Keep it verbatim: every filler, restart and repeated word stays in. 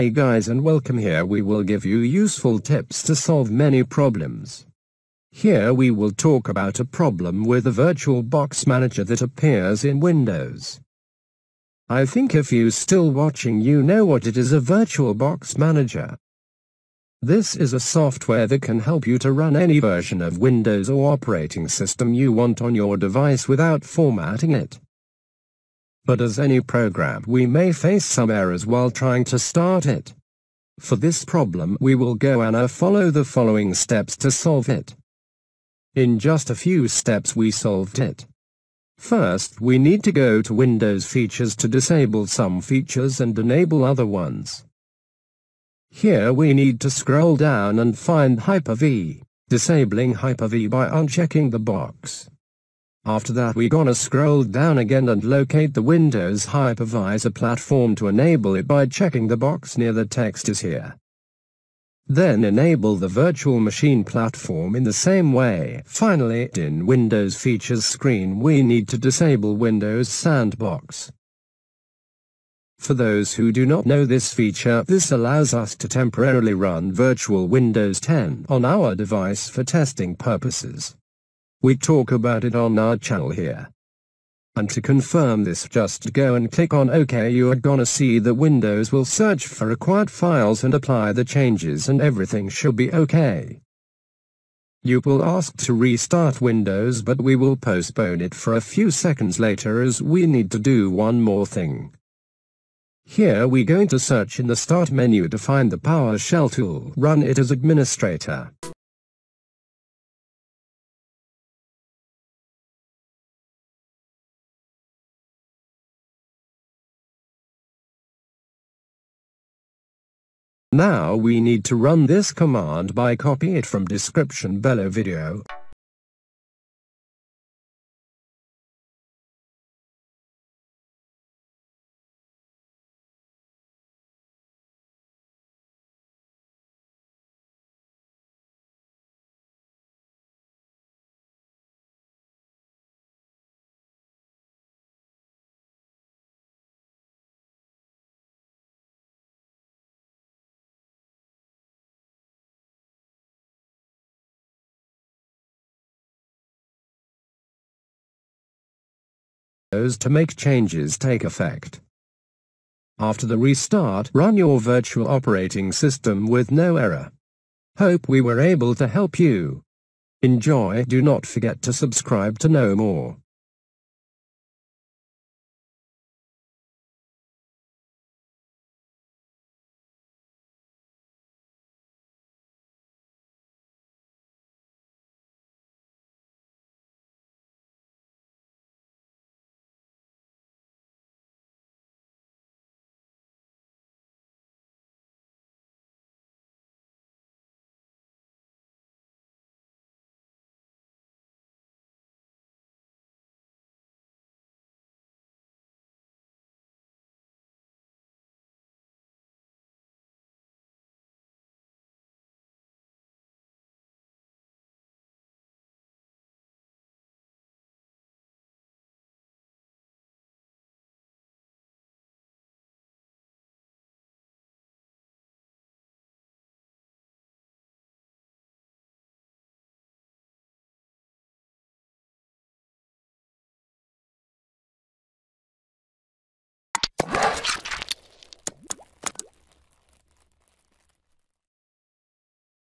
Hey guys and welcome. Here we will give you useful tips to solve many problems. Here we will talk about a problem with the Virtual Box Manager that appears in Windows. I think if you still watching you know what it is, a Virtual Box Manager. This is a software that can help you to run any version of Windows or operating system you want on your device without formatting it. But as any program, we may face some errors while trying to start it. For this problem, we will go and follow the following steps to solve it. In just a few steps we solved it. First, we need to go to Windows Features to disable some features and enable other ones. Here we need to scroll down and find Hyper-V, disabling Hyper-V by unchecking the box. After that we gonna scroll down again and locate the Windows Hypervisor Platform to enable it by checking the box near the text is here. Then enable the Virtual Machine Platform in the same way. Finally, in Windows Features screen we need to disable Windows Sandbox. For those who do not know this feature, this allows us to temporarily run virtual Windows ten on our device for testing purposes. We talk about it on our channel here. And to confirm this, just go and click on OK. You are gonna see that Windows will search for required files and apply the changes, and everything should be OK. You will ask to restart Windows, but we will postpone it for a few seconds later as we need to do one more thing. Here we going to search in the Start menu to find the PowerShell tool. Run it as administrator. Now we need to run this command by copying it from description below video. To make changes take effect. After the restart, run your virtual operating system with no error. Hope we were able to help you. Enjoy. Do not forget to subscribe to know more.